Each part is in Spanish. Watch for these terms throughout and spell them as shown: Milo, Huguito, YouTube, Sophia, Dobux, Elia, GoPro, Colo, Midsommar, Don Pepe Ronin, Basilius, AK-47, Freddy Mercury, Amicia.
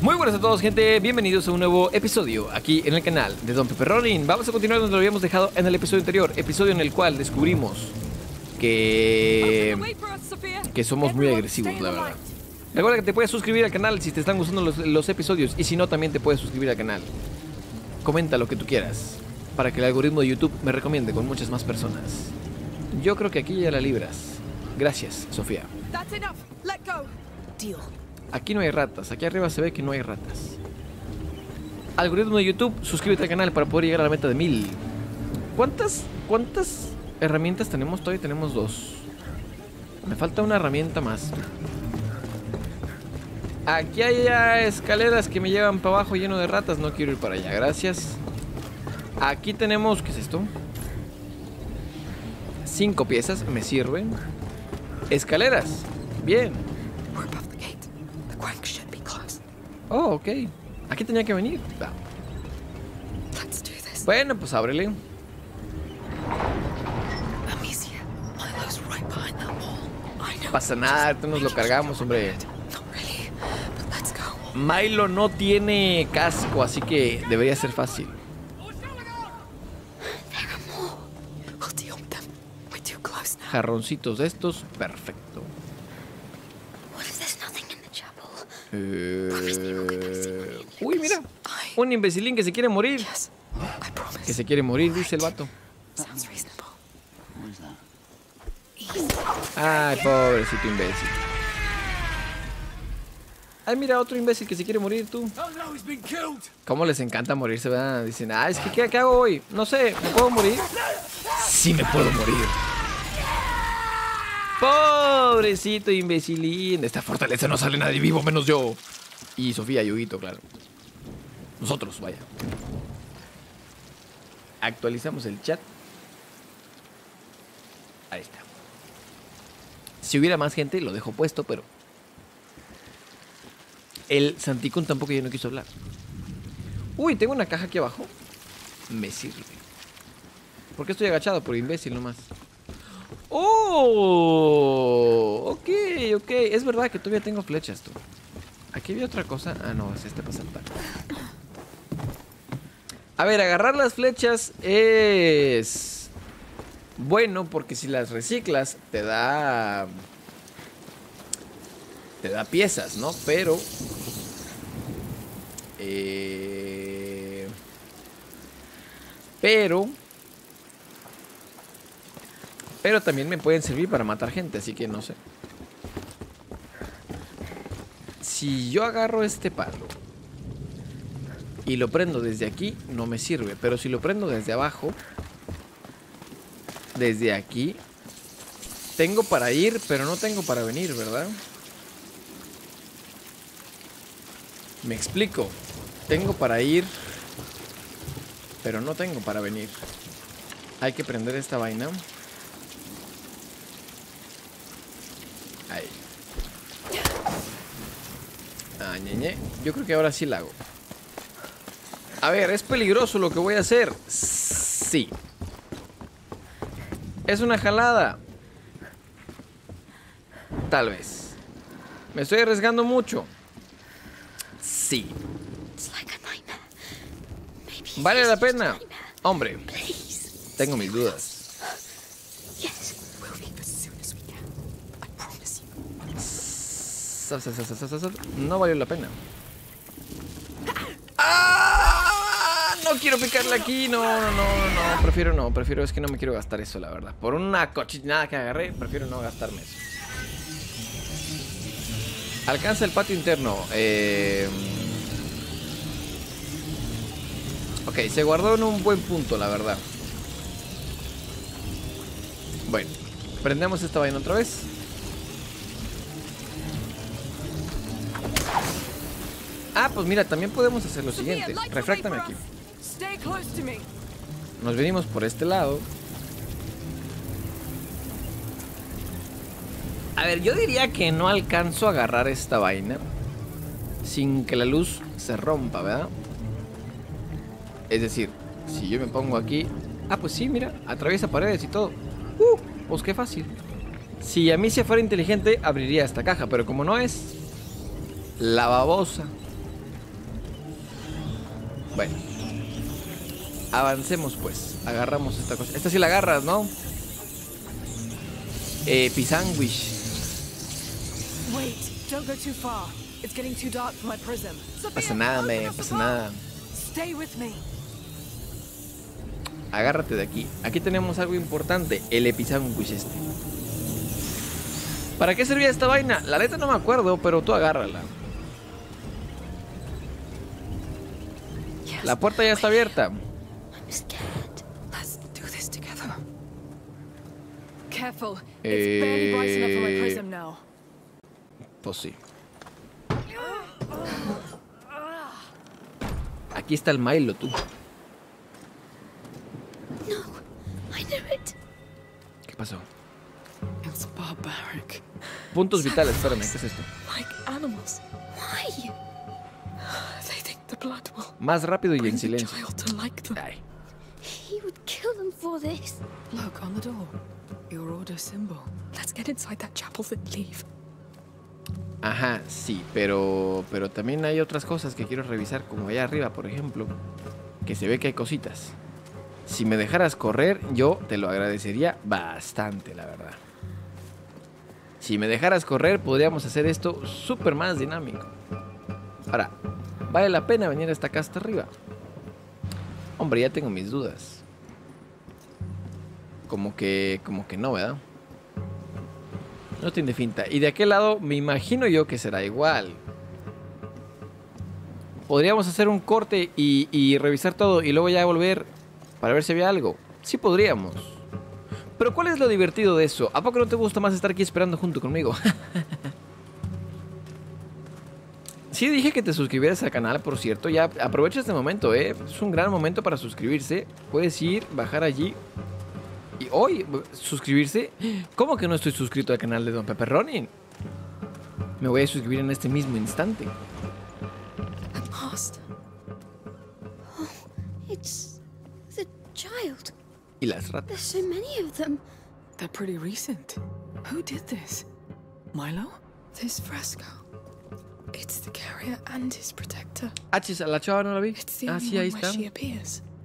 Muy buenas a todos, gente, bienvenidos a un nuevo episodio aquí en el canal de Don Pepe Ronin. Vamos a continuar donde lo habíamos dejado en el episodio anterior, episodio en el cual descubrimos que somos muy agresivos, la verdad. Recuerda que te puedes suscribir al canal si te están gustando los episodios, y si no, también te puedes suscribir al canal. Comenta lo que tú quieras para que el algoritmo de YouTube me recomiende con muchas más personas. Yo creo que aquí ya la libras. Gracias, Sofía. Aquí no hay ratas, aquí arriba se ve que no hay ratas. Algoritmo de YouTube, suscríbete al canal para poder llegar a la meta de 1000. ¿Cuántas herramientas tenemos? Todavía tenemos 2. Me falta una herramienta más. Aquí hay ya escaleras que me llevan para abajo lleno de ratas. No quiero ir para allá, gracias. Aquí tenemos, ¿qué es esto? 5 piezas, me sirven. Escaleras, bien. Oh, ok. Aquí tenía que venir. Ah. Bueno, pues ábrele. Pasa nada, tú nos lo cargamos, hombre. Milo no tiene casco, así que debería ser fácil. Jarroncitos de estos, perfecto. Uy, mira, un imbecilín que se quiere morir. Que se quiere morir, dice el vato. Ay, pobrecito imbécil. Ay, mira, otro imbécil que se quiere morir, tú. ¿Cómo les encanta morirse, verdad? Dicen, ah, es que ¿qué hago hoy? No sé, ¿me puedo morir? Sí, me puedo morir. Pobrecito imbecilín. De esta fortaleza no sale nadie vivo menos yo. Y Sofía y Huguito, claro. Nosotros, vaya. Actualizamos el chat. Ahí está. Si hubiera más gente, lo dejo puesto, pero... el Santicón tampoco ya no quiso hablar. Uy, tengo una caja aquí abajo. Me sirve. ¿Por qué estoy agachado? Por imbécil nomás. ¡Oh! Ok, ok. Es verdad que todavía tengo flechas, tú. Aquí había otra cosa. Ah, no, es este para saltar. A ver, agarrar las flechas es... bueno, porque si las reciclas te da... te da piezas, ¿no? Pero... Pero también me pueden servir para matar gente, así que no sé. Si yo agarro este palo y lo prendo desde aquí, no me sirve. Pero si lo prendo desde abajo, desde aquí, tengo para ir, pero no tengo para venir, ¿verdad? Me explico. Tengo para ir, pero no tengo para venir. Hay que prender esta vaina. Ahí. Ah, ñeñe. Yo creo que ahora sí la hago. A ver, ¿es peligroso lo que voy a hacer? Sí. ¿Es una jalada? Tal vez. ¿Me estoy arriesgando mucho? Sí. ¿Vale la pena? Hombre, tengo mis dudas. No valió la pena. ¡Ah! No quiero picarle aquí. No. Prefiero no. Prefiero, es que no me quiero gastar eso, la verdad. Por una cochinada que agarré, prefiero no gastarme eso. Alcanza el patio interno. Ok, se guardó en un buen punto, la verdad. Bueno, prendemos esta vaina otra vez. Ah, pues mira, también podemos hacer lo siguiente. Refráctame aquí. Nos venimos por este lado. A ver, yo diría que no alcanzo a agarrar esta vaina sin que la luz se rompa, ¿verdad? Es decir, si yo me pongo aquí... ah, pues sí, mira, atraviesa paredes y todo. Pues qué fácil. Si Amicia fuera inteligente, abriría esta caja, pero como no es... la babosa Bueno, avancemos pues. Agarramos esta cosa. Esta sí la agarras, ¿no? Pisanguish. Pasa nada, me pasa nada. Agárrate de aquí. Aquí tenemos algo importante. El episanguish este. ¿Para qué servía esta vaina? La neta no me acuerdo, pero tú agárrala. La puerta ya está abierta. Pues sí. Aquí está el Milo, tú. ¿Qué pasó? Puntos vitales, espérame, ¿qué es esto? Más rápido y en silencio. Ay. Ajá, sí, pero también hay otras cosas que quiero revisar, como allá arriba, por ejemplo, que se ve que hay cositas. Si me dejaras correr, yo te lo agradecería bastante, la verdad. Si me dejaras correr, podríamos hacer esto súper más dinámico. Ahora, ¿vale la pena venir hasta acá, hasta arriba? Hombre, ya tengo mis dudas. Como que no, ¿verdad? No tiene finta. Y de aquel lado, me imagino yo que será igual. Podríamos hacer un corte y revisar todo y luego ya volver para ver si había algo. Sí podríamos. Pero ¿cuál es lo divertido de eso? ¿A poco no te gusta más estar aquí esperando junto conmigo? Sí dije que te suscribieras al canal, por cierto. Ya aprovecha este momento, ¿eh? Es un gran momento para suscribirse. Puedes ir, bajar allí. Y hoy, suscribirse. ¿Cómo que no estoy suscrito al canal de Don Pepe Ronin? Me voy a suscribir en este mismo instante. Y las ratas. They're pretty recent. Who did this? Milo? This fresco. It's the carrier and his protector. Ah, la chava no la vi. Ah, sí, ahí está.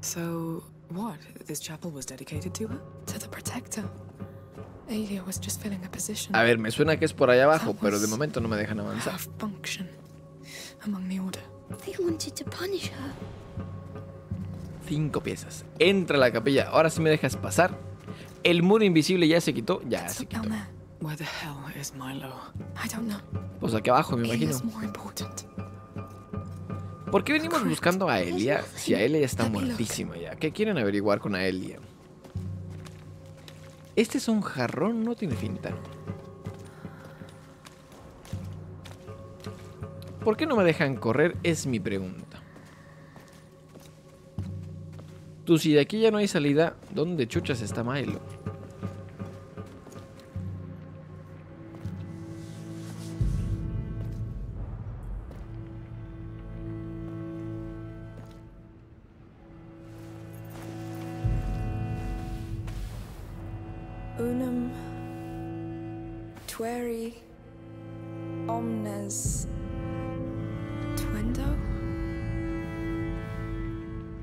So, what? This chapel was dedicated to her? To the protector. Elia was just filling a position. A ver, me suena que es por allá abajo, pero de momento no me dejan avanzar. Function among the order. They wanted to punish her. 5 piezas. Entra a la capilla. Ahora sí me dejas pasar. El muro invisible ya se quitó. Ya se quitó. Pues aquí abajo, me imagino. ¿Por qué venimos buscando a Elia si a Elia ya está muertísima ya? ¿Qué quieren averiguar con a Elia? Este es un jarrón, no tiene finta. ¿Por qué no me dejan correr? Es mi pregunta. Tú, si de aquí ya no hay salida, ¿dónde chuchas está Milo? Unum Tueri Omnes Twendo.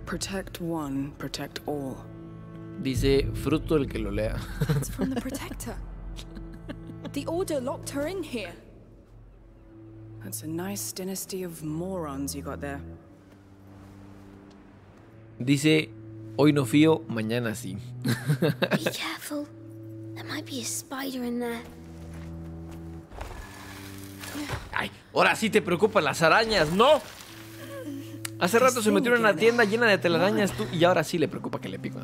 Protect one, protect all. Dice fruto el que lo lea. It's from the protector. The order locked her in here. That's a nice dynasty of morons you got there. Dice hoy no fío, mañana sí. Be careful. There might be a spider in there. Ay, ahora sí te preocupan las arañas, ¿no? Hace rato se metió en una tienda llena de telarañas tú, y ahora sí le preocupa que le pico.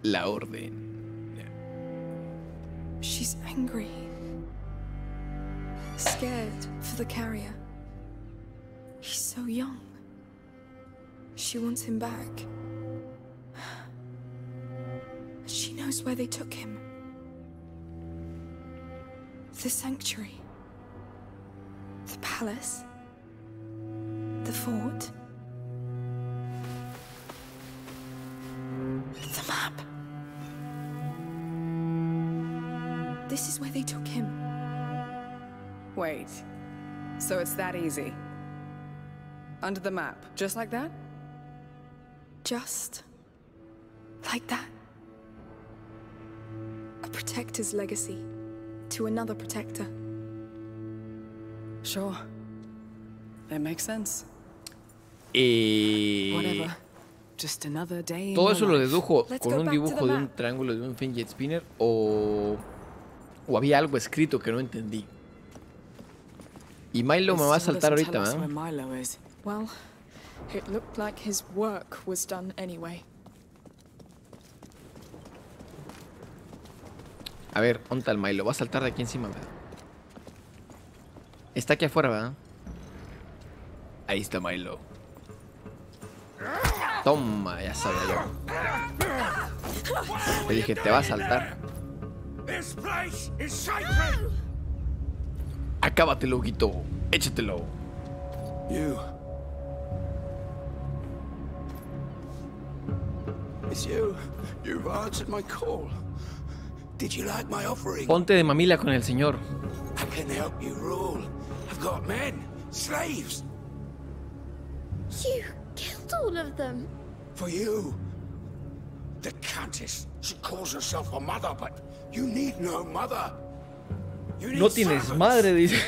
La orden. She's angry. Scared for the carrier. He's so young. She wants him back. She knows where they took him. The sanctuary. The palace. The fort. The map. This is where they took him. Wait. So it's that easy. under the map, just like that? Just like that. A protector's legacy to another protector. Sure. That makes sense. Whatever. Just another day in. Todo eso lo dedujo con un dibujo de un triángulo de un fidget spinner o había algo escrito que no entendí. Y Milo me va a saltar ahorita, ¿eh? Well, it looked like his work was done anyway. A ver, onta el Milo, va a saltar de aquí encima, ¿verdad? Está aquí afuera, ¿verdad? Ahí está Milo. Toma, ya sabía yo. Le dije, te va a saltar. Acábatelo, Huguito. Échatelo. You. It's you. You've answered my call. Did you like my offering? Ponte de mamila con el señor. I can help you rule. I've got men, slaves. You killed all of them. For you. The Countess. She calls herself a mother, but you need no mother. No tienes madre, dice.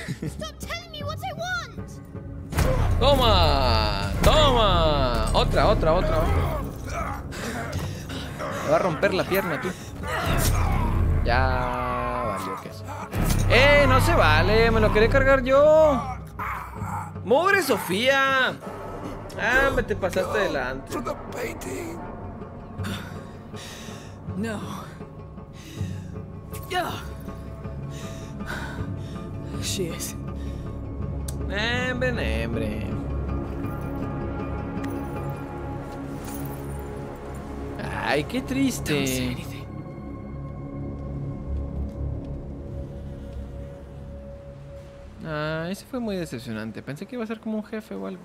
Toma, toma. Otra, otra, otra. Me va a romper la pierna, tú. Ya valió que eso. No se vale. Me lo quería cargar yo. ¡Pobre Sofía! Ah, me te pasaste delante. No. Ya. She is. Nembre. Ay, qué triste. Ah, ese fue muy decepcionante. Pensé que iba a ser como un jefe o algo.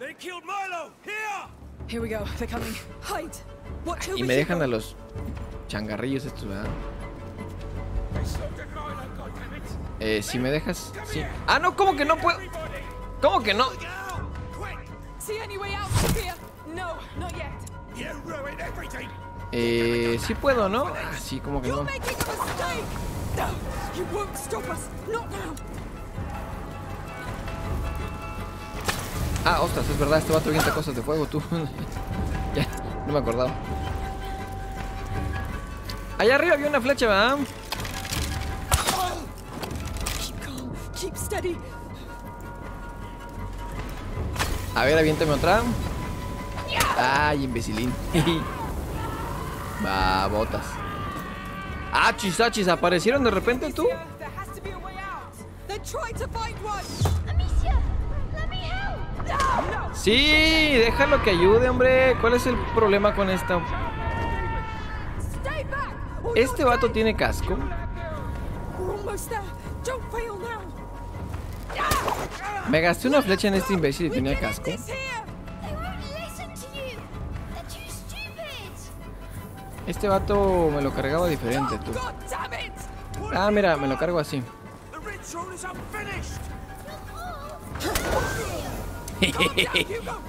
They killed Milo. Here we go. They're coming. Hide. Y me dejan a los changarrillos estos, ¿verdad? Si me dejas... Sí. Ah, no, ¿cómo que no puedo? ¿Cómo que no? Sí puedo, ¿no? Ah, sí, ¿cómo que no? Ah, ostras, es verdad, este vato avienta cosas de fuego, tú. Ya, no me acordaba. Allá arriba había una flecha, ¿verdad? A ver, aviéntame otra. Ay, imbecilín. Va, botas. Achis, achis, ¿aparecieron de repente tú? Sí, déjalo que ayude, hombre. ¿Cuál es el problema con esta? Este vato tiene casco. Me gasté una flecha en este imbécil y tenía casco. Este vato me lo cargaba diferente, tú. Ah, mira, me lo cargo así.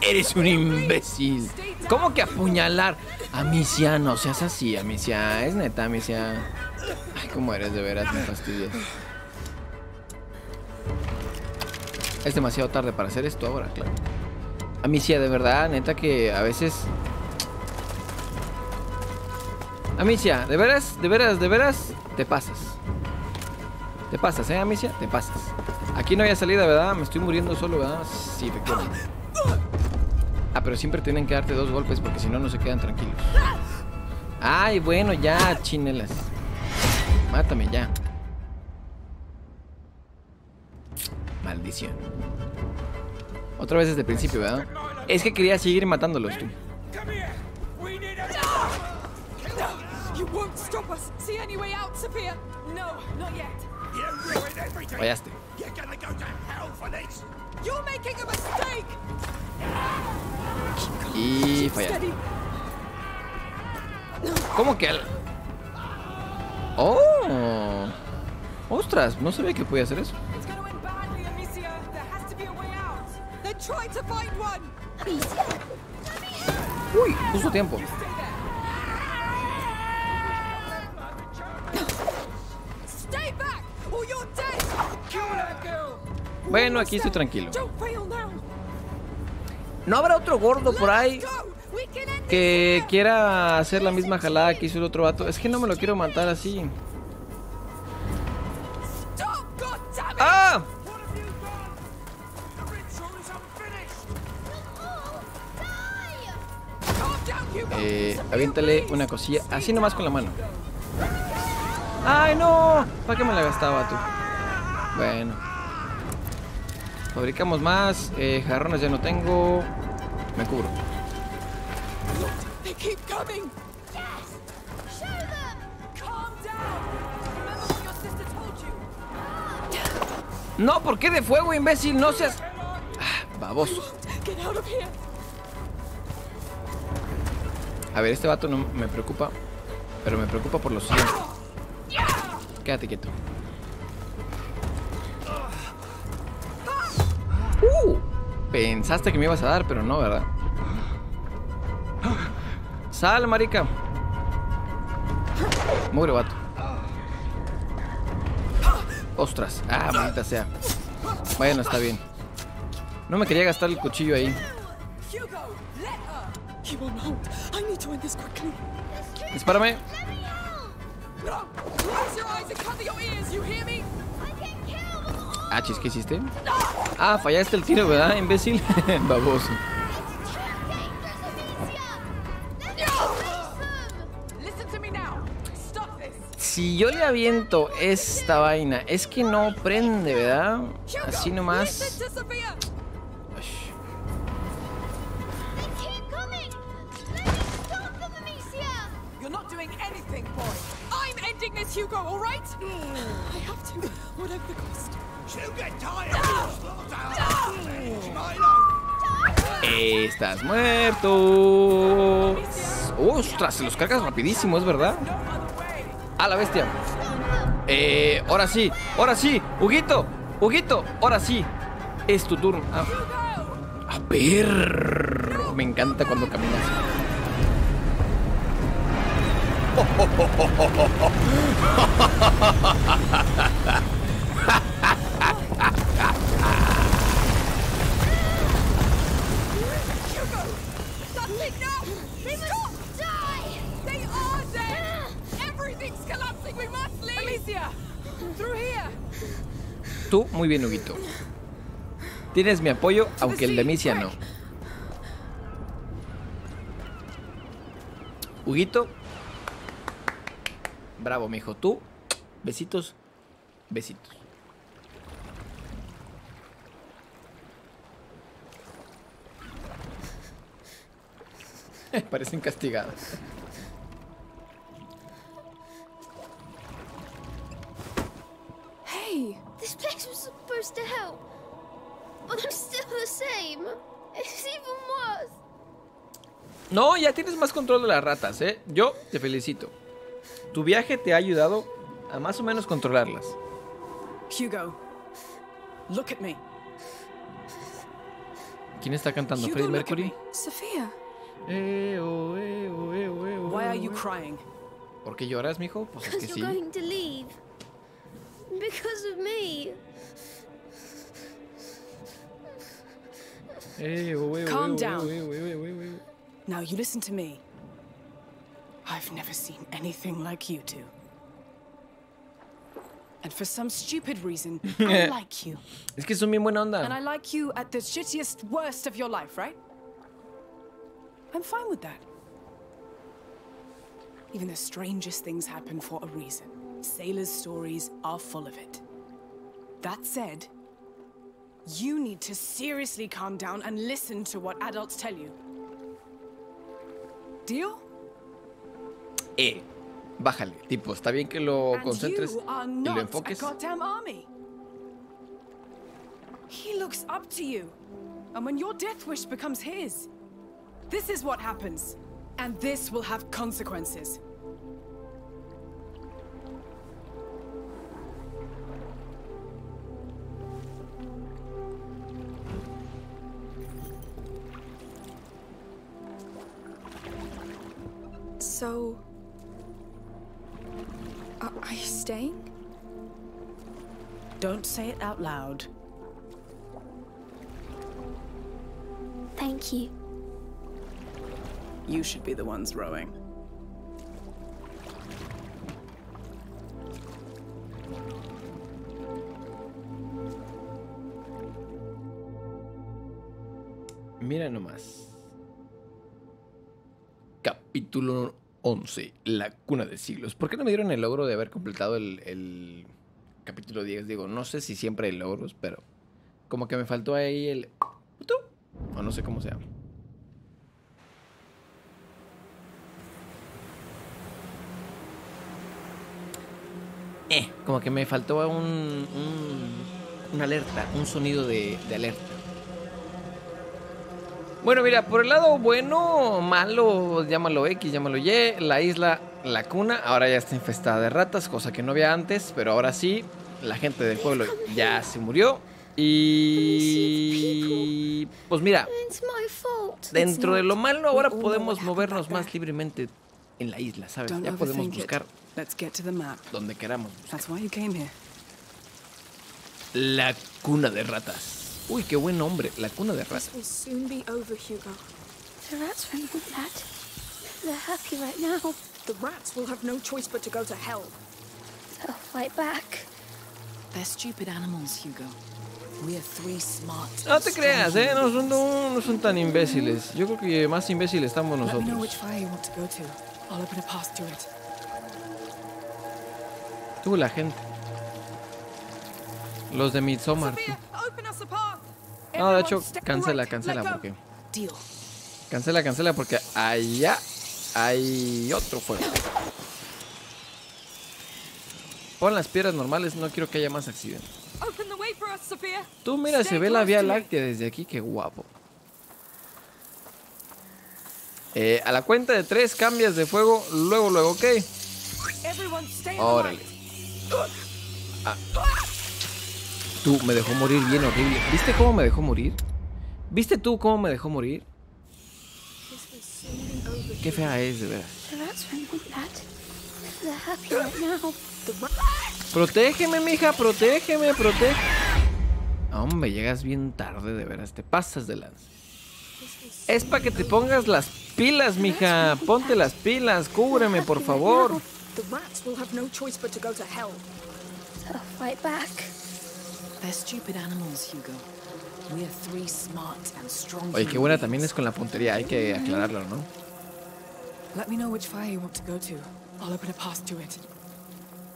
Eres un imbécil. ¿Cómo que apuñalar? Amicia, no seas así, Amicia. Es neta, Amicia. Ay, cómo eres, de veras, me fastidias. Es demasiado tarde para hacer esto ahora, claro. Amicia, de verdad, neta que a veces... Amicia, de veras, te pasas. Te pasas, Amicia, te pasas. Aquí no había salida, ¿verdad? Me estoy muriendo solo, ¿verdad? Sí, efectivamente. Ah, pero siempre tienen que darte dos golpes porque si no, no se quedan tranquilos. Ay, bueno, ya, chinelas. Mátame ya. Maldición. Otra vez desde el principio, ¿verdad? Es que quería seguir matándolos, tú. Fallaste. Y fallaste. ¿Cómo que? Oh. Ostras, no sabía que podía hacer eso. Uy, puso tiempo. Bueno, aquí estoy tranquilo. ¿No habrá otro gordo por ahí que quiera hacer la misma jalada que hizo el otro vato? Es que no me lo quiero matar así. ¡Ah! Aviéntale una cosilla, así nomás con la mano. ¡Ay, no! ¿Para qué me la gastaba tú? Bueno. Fabricamos más, jarrones ya no tengo. Me cubro. No, ¿por qué de fuego, imbécil? No seas... Ah, baboso. A ver, este vato no me preocupa, pero me preocupa por los siguientes. Quédate quieto. Pensaste que me ibas a dar, pero no, ¿verdad? Sal, marica. Mugre vato. Ostras. Ah, maldita sea. Bueno, está bien. No me quería gastar el cuchillo ahí. Dispárame. Ah, chis, ¿qué hiciste? Ah, fallaste el tiro, ¿verdad, imbécil? Baboso. Si yo le aviento esta vaina, es que no prende, ¿verdad? Así nomás. Estás muerto. Ostras, se los cargas rapidísimo, es verdad. A la bestia. Ahora sí, ahora sí. Huguito, Huguito, ahora sí. Es tu turno. Ah. A ver. Me encanta cuando caminas. Tú, muy bien, Huguito. Tienes mi apoyo, aunque el de Amicia no. Huguito, bravo, mijo. Tú, besitos, besitos. Parecen castigadas. Hey, this place was supposed to help, but I'm still the same. It's even worse. No, ya tienes más control de las ratas, ¿eh? Yo te felicito. Tu viaje te ha ayudado a más o menos controlarlas. Hugo, look at me. ¿Quién está cantando? Hugo, ¿Freddy Mercury? Sophia. Why are you crying? ¿Por qué lloras, mijo? Pues es que sí. Because of me. Calm down. Now you listen to me. I've never seen anything like you two. And for some stupid reason, I like you. Es que son bien buena onda. And I like you at the shittiest worst of your life, right? I'm fine with that. Even the strangest things happen for a reason. Sailors' stories are full of it. That said, you need to seriously calm down and listen to what adults tell you. Deal? Bájale, tipo, está bien que lo concentres y lo enfoques. He looks up to you. And when your death wish becomes his, this is what happens, and this will have consequences. So... Are you staying? Don't say it out loud. Thank you. You should be the ones rowing. Mira nomás. Capítulo 11. La cuna de siglos. ¿Por qué no me dieron el logro de haber completado el capítulo 10? Digo, no sé si siempre hay logros, pero como que me faltó ahí el... O no sé cómo se llama. Como que me faltó una alerta, un sonido de alerta. Bueno, mira, por el lado bueno, malo, llámalo X, llámalo Y, la isla, la cuna, ahora ya está infestada de ratas, cosa que no había antes, pero ahora sí, la gente del pueblo ya se murió. Y... pues mira, dentro de lo malo ahora podemos movernos más libremente en la isla, ¿sabes? Ya podemos buscar donde queramos buscar. La cuna de ratas. Uy, qué buen nombre, la cuna de ratas. No te creas, no son tan imbéciles. Yo creo que más imbéciles estamos nosotros. Tú, la gente. Los de Midsommar. No, de hecho, cancela porque allá hay otro fuego. Pon las piedras normales, no quiero que haya más accidentes. Tú mira, se ve la Vía Láctea desde aquí, qué guapo. A la cuenta de 3 cambias de fuego, luego, ok. Órale. Tú, me dejó morir bien horrible. ¿Viste cómo me dejó morir? ¿Viste tú cómo me dejó morir? Qué fea es, de verdad. Protégeme, mija, protégeme. Hombre, llegas bien tarde, de veras. Te pasas de lanza. Es para que te pongas las pilas, mija. Ponte las pilas, cúbreme, por favor. Oye, qué buena también es con la puntería, hay que aclararlo, ¿no?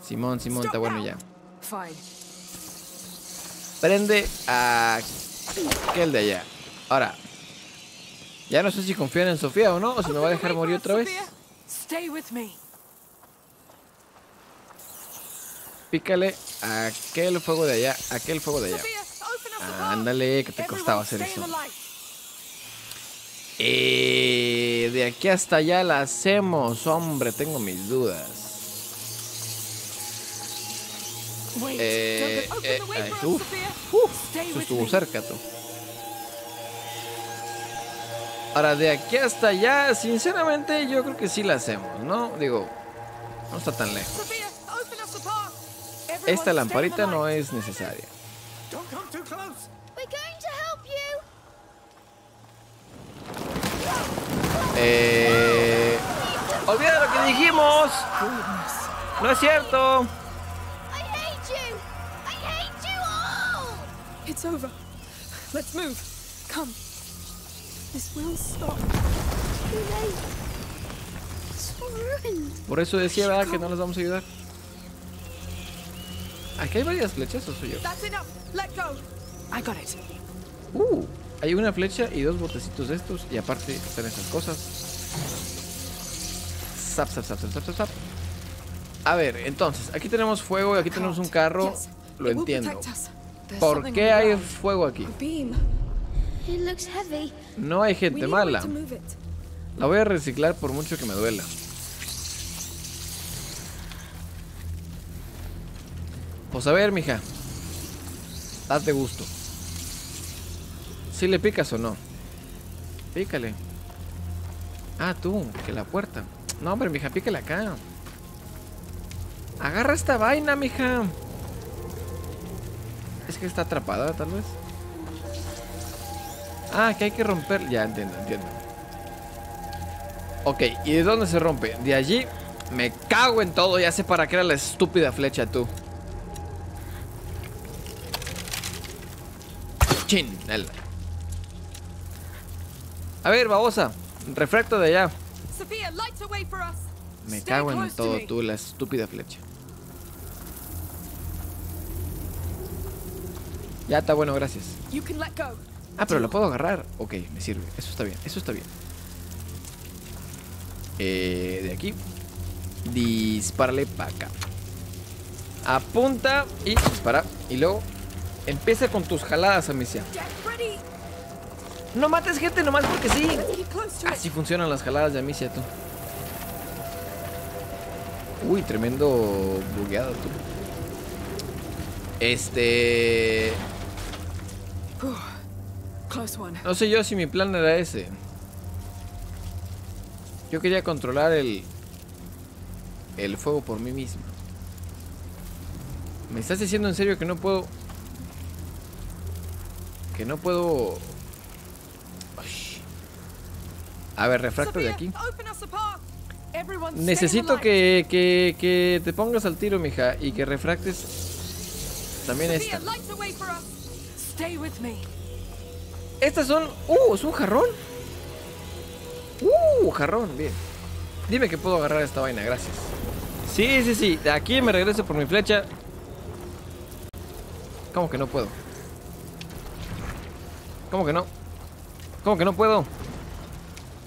Simón, está bueno ya. Prende a aquel de allá. Ahora, ya no sé si confían en Sofía o no, o si me va a dejar morir otra vez. Pícale a aquel fuego de allá, Ándale, que te costaba hacer eso. De aquí hasta allá la hacemos, hombre, tengo mis dudas. Eso estuvo cerca, tú. Ahora, de aquí hasta allá, sinceramente, yo creo que sí la hacemos, ¿no? Digo, no está tan lejos. Esta lamparita no es necesaria. Olvida lo que dijimos. No es cierto. It's over. Let's move. Come. This will stop. Por eso decía, ¿verdad?, que no les vamos a ayudar. Aquí hay varias flechas, ¿o soy yo? Hay una flecha y 2 botecitos de estos. Y aparte están esas cosas. Zap. A ver, entonces, aquí tenemos fuego y aquí tenemos un carro. Lo entiendo. ¿Por qué hay fuego aquí? No hay gente mala. La voy a reciclar por mucho que me duela. Pues a ver, mija. Date gusto. ¿Sí le picas o no? Pícale. Ah, tú, que la puerta. No, hombre, mija, pícale acá. Agarra esta vaina, mija. Es que está atrapada, tal vez. Ah, que hay que romper. Ya, entiendo. Ok, ¿y de dónde se rompe? De allí. Me cago en todo. Ya sé para qué era la estúpida flecha, tú. Chin. A ver, babosa. Refracto de allá. Me cago en todo, tú, la estúpida flecha. Ya está bueno, gracias. Ah, pero lo puedo agarrar. Ok, me sirve. Eso está bien, eso está bien. De aquí. Dispárale para acá. Apunta y dispara. Y luego empieza con tus jaladas, Amicia. No mates gente nomás porque sí. Así funcionan las jaladas de Amicia, tú. Uy, tremendo bugueado, tú. No sé yo si mi plan era ese. Yo quería controlar el fuego por mí mismo. ¿Me estás diciendo en serio que no puedo? Que no puedo. Uy. A ver, refracto de aquí. Necesito que te pongas al tiro, mija. Y que refractes también esta. Estas son... es un jarrón. Jarrón, bien. Dime que puedo agarrar esta vaina, gracias. Sí, de aquí me regreso por mi flecha. ¿Cómo que no puedo? ¿Cómo que no? ¿Cómo que no puedo?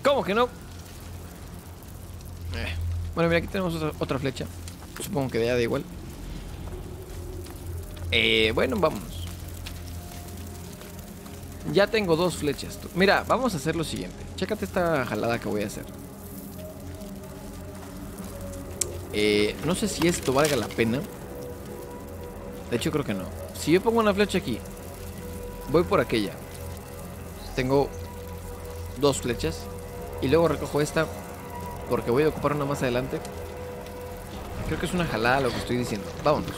¿Cómo que no? Bueno, mira, aquí tenemos otra flecha. Supongo que ya da igual. Bueno, vámonos. Ya tengo dos flechas. Mira, vamos a hacer lo siguiente. Chécate esta jalada que voy a hacer. No sé si esto valga la pena. De hecho, creo que no. Si yo pongo una flecha aquí, voy por aquella. Tengo dos flechas. Y luego recojo esta, porque voy a ocupar una más adelante. Creo que es una jalada lo que estoy diciendo. Vámonos.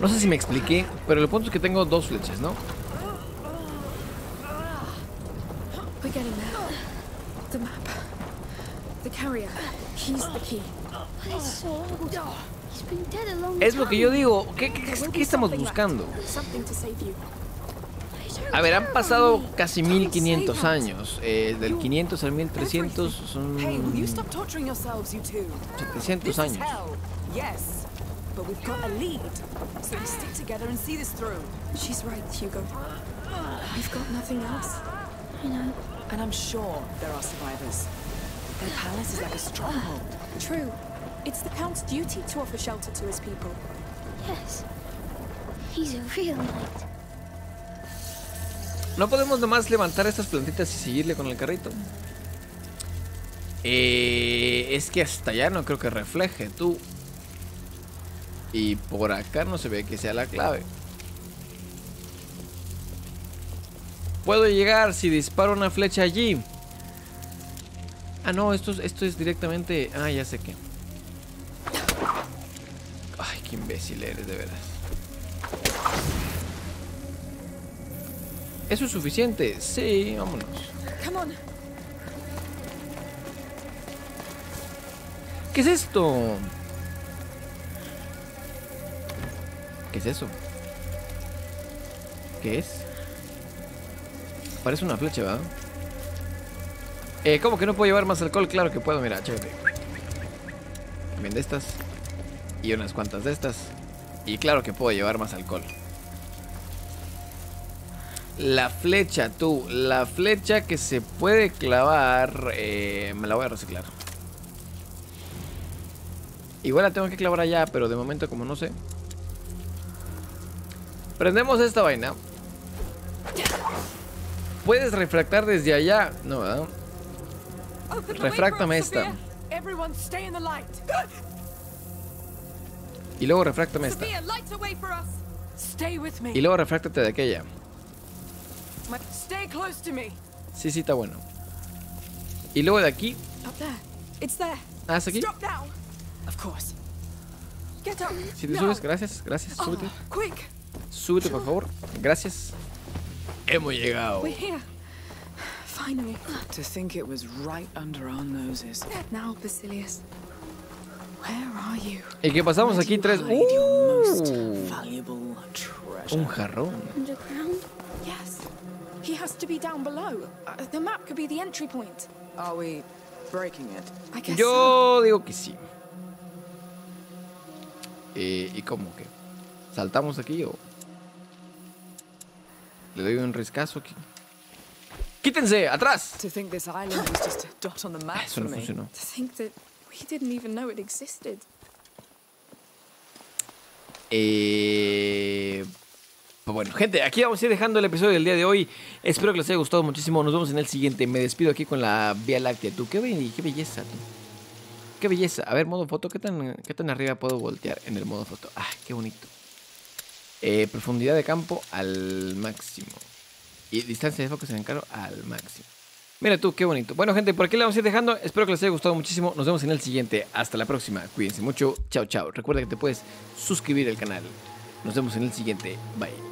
No sé si me expliqué, pero el punto es que tengo dos flechas, ¿no? Es lo que yo digo. ¿Qué estamos buscando? A ver, han pasado casi 1500 años. Del 500 al 1300 son 700 años. ¿No podemos nomás levantar estas plantitas y seguirle con el carrito? Es que hasta allá no creo que refleje, tú. Y por acá no se ve que sea la clave. Puedo llegar si disparo una flecha allí. Ah, no, esto es directamente... Ah, ya sé qué. Ay, qué imbécil eres, de veras. ¿Eso es suficiente? Sí, vámonos. ¿Qué es esto? ¿Qué es eso? ¿Qué es? Parece una flecha, ¿verdad? ¿Cómo que no puedo llevar más alcohol? Claro que puedo, mira, chévere. También de estas. Y unas cuantas de estas. Y claro que puedo llevar más alcohol. La flecha, tú. La flecha que se puede clavar. Me la voy a reciclar. Igual la tengo que clavar allá, pero de momento como no sé. Prendemos esta vaina. ¿Puedes refractar desde allá? No, ¿verdad? Refráctame esta. Y luego refráctame esta. Y luego refráctate de aquella. Sí, está bueno. Y luego de aquí ¿Estás aquí? Si te subes, gracias, súbete. Súbete, por favor, gracias. Hemos llegado. To think it was right under our noses. Now, Basilius, where are you? ¿Y qué pasamos aquí? Tres. Un jarrón. Yes. He has to be down below. The map could be the entry point. Are we breaking it? Yo digo que sí. ¿Y cómo que? ¿Saltamos aquí o? Le doy un riscazo aquí. ¡Quítense! ¡Atrás! Eso no funcionó. Bueno, gente, aquí vamos a ir dejando el episodio del día de hoy. Espero que les haya gustado muchísimo. Nos vemos en el siguiente. Me despido aquí con la Vía Láctea. Tú, qué belleza, tú. Qué belleza. A ver, modo foto. ¿Qué tan arriba puedo voltear en el modo foto? Ah, qué bonito. Profundidad de campo al máximo. Y distancia de foco en encargo al máximo. Mira tú, qué bonito. Bueno, gente, por aquí la vamos a ir dejando. Espero que les haya gustado muchísimo. Nos vemos en el siguiente. Hasta la próxima. Cuídense mucho. Chao, chao. Recuerda que te puedes suscribir al canal. Nos vemos en el siguiente. Bye.